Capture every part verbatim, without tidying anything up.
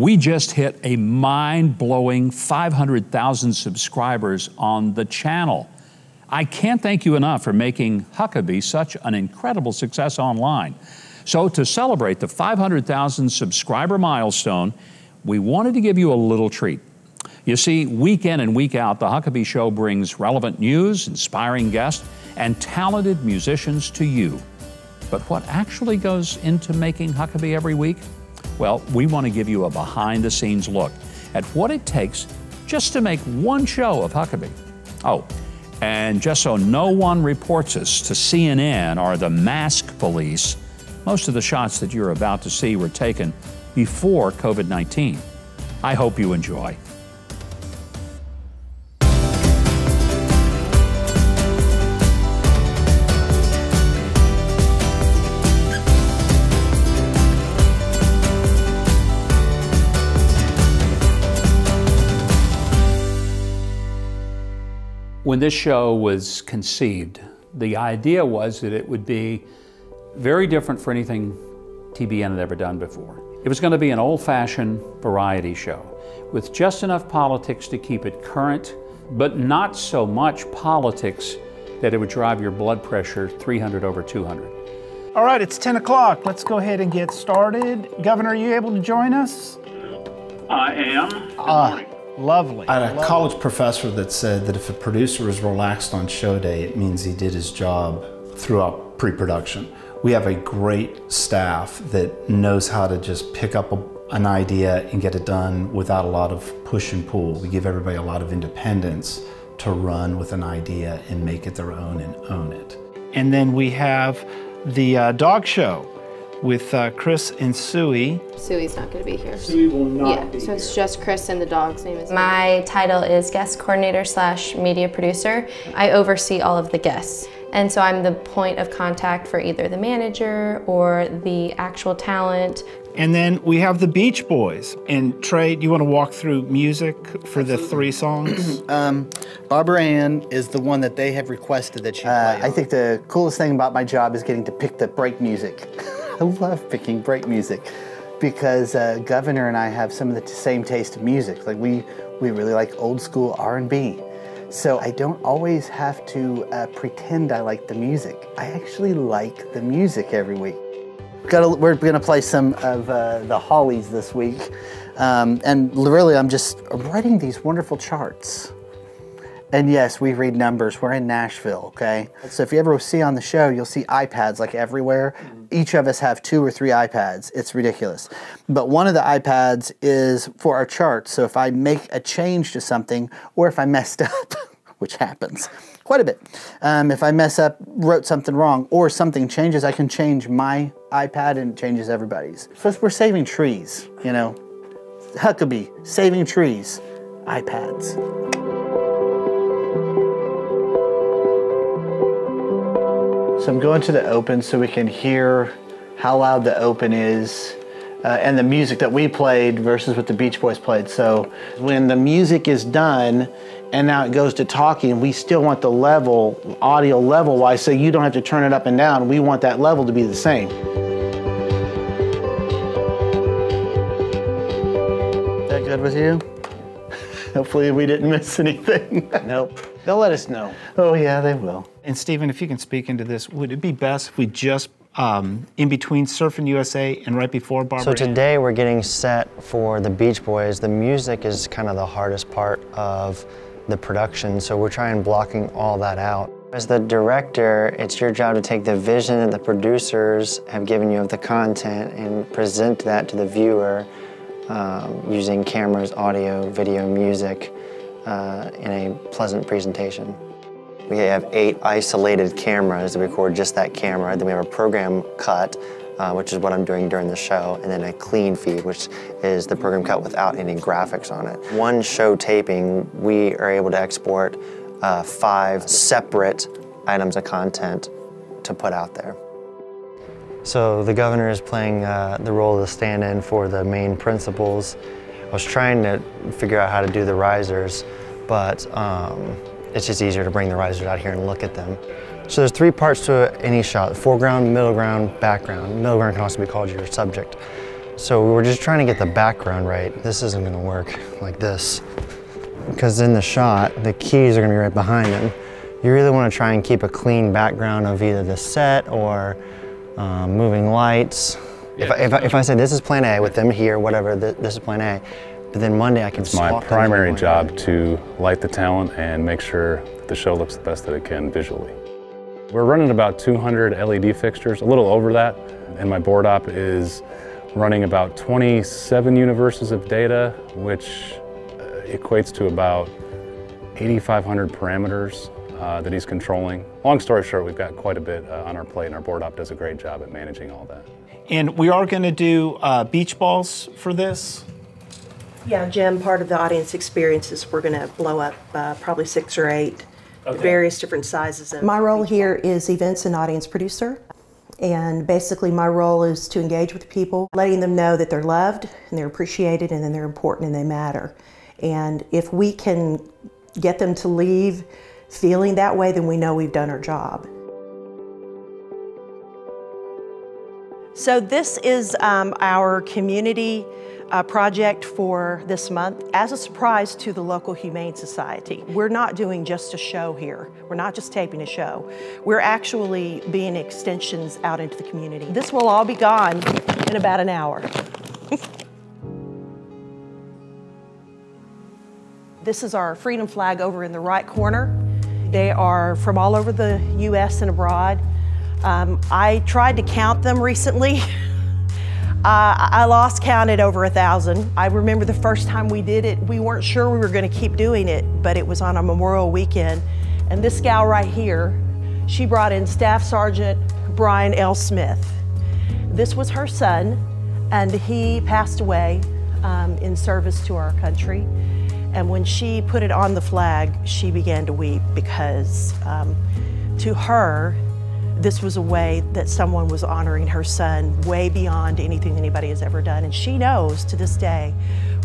We just hit a mind-blowing five hundred thousand subscribers on the channel. I can't thank you enough for making Huckabee such an incredible success online. So to celebrate the five hundred thousand subscriber milestone, we wanted to give you a little treat. You see, week in and week out, the Huckabee Show brings relevant news, inspiring guests, and talented musicians to you. But what actually goes into making Huckabee every week? Well, we want to give you a behind-the-scenes look at what it takes just to make one show of Huckabee. Oh, and just so no one reports us to C N N or the mask police, most of the shots that you're about to see were taken before COVID nineteen. I hope you enjoy. When this show was conceived, the idea was that it would be very different for anything T B N had ever done before. It was going to be an old-fashioned variety show with just enough politics to keep it current, but not so much politics that it would drive your blood pressure three hundred over two hundred. All right, it's ten o'clock. Let's go ahead and get started. Governor, are you able to join us? I am. Good morning. Uh, Lovely. I had a Lovely. college professor that said that if a producer is relaxed on show day, it means he did his job throughout pre-production. We have a great staff that knows how to just pick up a, an idea and get it done without a lot of push and pull. We give everybody a lot of independence to run with an idea and make it their own and own it. And then we have the uh, dog show with uh, Chris and Suey. Suey's not going to be here. Suey will not yeah, be here. So it's here. Just Chris and the dog's name is... My title is guest coordinator slash media producer. I oversee all of the guests. And so I'm the point of contact for either the manager or the actual talent. And then we have the Beach Boys. And Trey, do you want to walk through music for Absolutely. the three songs? um, Barbara Ann is the one that they have requested that she uh, play. I think the coolest thing about my job is getting to pick the break music. I love picking break music because uh, Governor and I have some of the same taste of music. Like we, we really like old school R and B. So I don't always have to uh, pretend I like the music. I actually like the music every week. Gotta, we're gonna play some of uh, the Hollies this week. Um, and really I'm just writing these wonderful charts. And yes, we read numbers. We're in Nashville, okay? So if you ever see on the show, you'll see iPads like everywhere. Each of us have two or three iPads. It's ridiculous. But one of the iPads is for our charts. So if I make a change to something or if I messed up, which happens quite a bit, um, if I mess up, wrote something wrong or something changes, I can change my iPad and it changes everybody's. So we're saving trees, you know? Huckabee, saving trees, iPads. So I'm going to the open so we can hear how loud the open is uh, and the music that we played versus what the Beach Boys played. So when the music is done and now it goes to talking, we still want the level, audio level wise, so you don't have to turn it up and down. We want that level to be the same. That good with you? Hopefully we didn't miss anything. Nope. They'll let us know. Oh yeah, they will. And Stephen, if you can speak into this, would it be best if we just, um, in between Surfing U S A and right before Barbara? So today we're getting set for the Beach Boys. The music is kind of the hardest part of the production, so we're trying blocking all that out. As the director, it's your job to take the vision that the producers have given you of the content and present that to the viewer um, using cameras, audio, video, music uh, in a pleasant presentation. We have eight isolated cameras that record just that camera. Then we have a program cut, uh, which is what I'm doing during the show, and then a clean feed, which is the program cut without any graphics on it. One show taping, we are able to export uh, five separate items of content to put out there. So the governor is playing uh, the role of the stand-in for the main principals. I was trying to figure out how to do the risers, but um, it's just easier to bring the risers out here and look at them. So there's three parts to any shot: foreground, middle ground, background. Middle ground can also be called your subject. So we were just trying to get the background right. This isn't gonna work like this, because in the shot, the keys are gonna be right behind him. You really wanna try and keep a clean background of either the set or um, moving lights. Yeah. If, I, if, I, if I say this is plan A with them here, whatever, th this is plan A, but then Monday I can swap them. It's my primary job to light the talent and make sure that the show looks the best that it can visually. We're running about two hundred L E D fixtures, a little over that, and my board op is running about twenty-seven universes of data, which equates to about eighty-five hundred parameters uh, that he's controlling. Long story short, we've got quite a bit uh, on our plate, and our board op does a great job at managing all that. And we are going to do uh, beach balls for this. Yeah, Jim, part of the audience experience is we're going to blow up uh, probably six or eight okay. various different sizes. Of my role here is events and audience producer. And basically my role is to engage with people, letting them know that they're loved and they're appreciated and then they're important and they matter. And if we can get them to leave feeling that way, then we know we've done our job. So this is um, our community uh, project for this month as a surprise to the local Humane Society. We're not doing just a show here. We're not just taping a show. We're actually being extensions out into the community. This will all be gone in about an hour. This is our freedom flag over in the right corner. They are from all over the U S and abroad. Um, I tried to count them recently. uh, I lost count at over a thousand. I remember the first time we did it, we weren't sure we were gonna keep doing it, but it was on a Memorial weekend. And this gal right here, she brought in Staff Sergeant Brian L. Smith. This was her son, and he passed away um, in service to our country. And when she put it on the flag, she began to weep because um, to her, this was a way that someone was honoring her son way beyond anything anybody has ever done. And she knows to this day,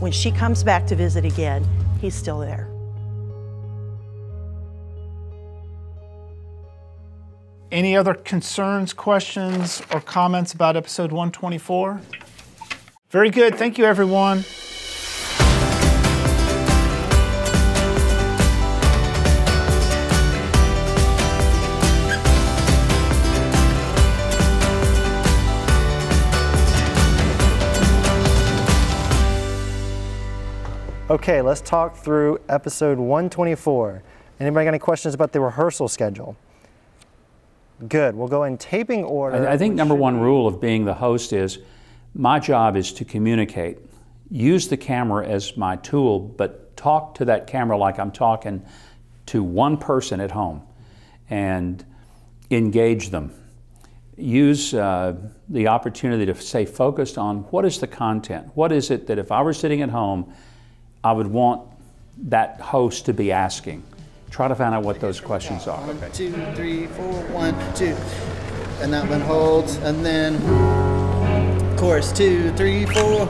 when she comes back to visit again, he's still there. Any other concerns, questions, or comments about episode one twenty-four? Very good, thank you everyone. Okay, let's talk through episode one twenty-four. Anybody got any questions about the rehearsal schedule? Good, we'll go in taping order. I, I think number one rule of being the host is, my job is to communicate. Use the camera as my tool, but talk to that camera like I'm talking to one person at home and engage them. Use uh, the opportunity to stay focused on what is the content? What is it that if I were sitting at home, I would want that host to be asking. Try to find out what those questions are. One, two, three, four, one, two. And that one holds, and then chorus, two, three, four.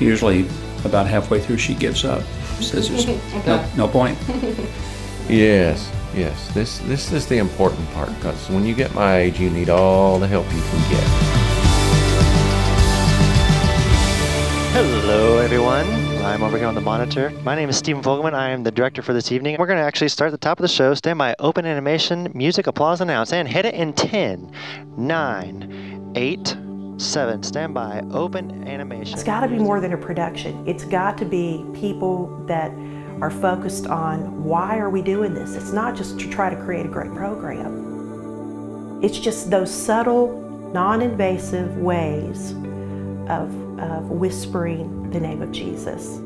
Usually about halfway through she gives up, says there's no, no point. Yes, yes, this, this is the important part, because when you get my age you need all the help you can get. Hello everyone, I'm over here on the monitor. My name is Stephen Vogelman, I am the director for this evening. We're going to actually start at the top of the show, stand by, open animation, music, applause, announce, and hit it in ten, nine, eight, seven, stand by, open animation. It's got to be more than a production. It's got to be people that are focused on why are we doing this? It's not just to try to create a great program. It's just those subtle, non-invasive ways of, of whispering the name of Jesus.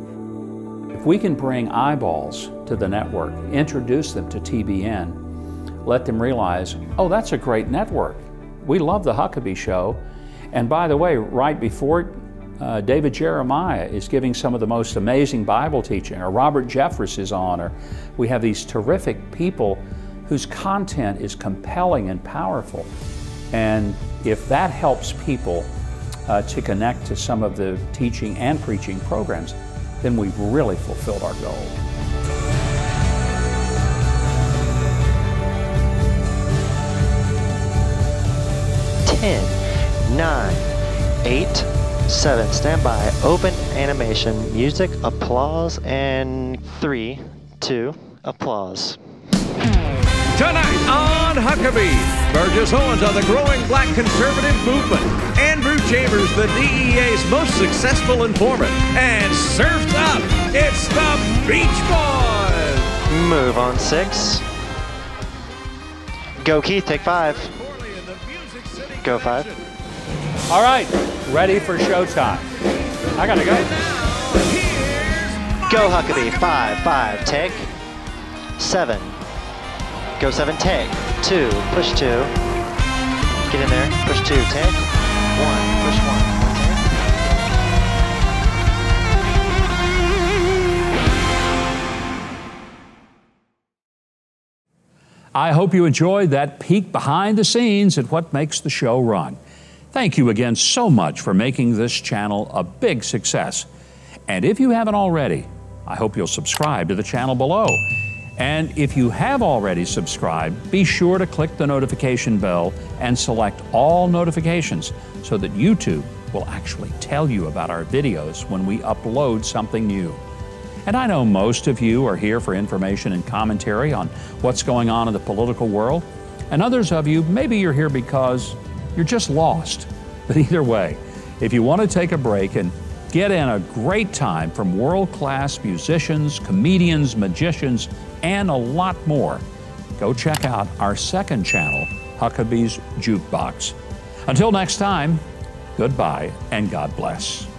If we can bring eyeballs to the network, introduce them to T B N, let them realize, oh, that's a great network. We love the Huckabee Show. And by the way, right before Uh, David Jeremiah is giving some of the most amazing Bible teaching, or Robert Jeffers is on, or we have these terrific people whose content is compelling and powerful. And if that helps people uh, to connect to some of the teaching and preaching programs, then we've really fulfilled our goal. ten, nine, eight, seven, stand by, open animation, music, applause, and three, two, applause. Tonight on Huckabee, Burgess Owens on the growing black conservative movement, Andrew Chambers, the D E A's most successful informant, and surfed up, it's the Beach Boys! Move on six. Go Keith, take five. Go five. All right, ready for showtime. I gotta go. Go Huckabee, five, five, take. Seven. Go seven, take. Two, push two. Get in there, push two, take. One, push one, take. I hope you enjoyed that peek behind the scenes at what makes the show run. Thank you again so much for making this channel a big success. And if you haven't already, I hope you'll subscribe to the channel below. And if you have already subscribed, be sure to click the notification bell and select all notifications so that YouTube will actually tell you about our videos when we upload something new. And I know most of you are here for information and commentary on what's going on in the political world. And others of you, maybe you're here because you're just lost. But either way, if you want to take a break and get in a great time from world-class musicians, comedians, magicians, and a lot more, go check out our second channel, Huckabee's Jukebox. Until next time, goodbye and God bless.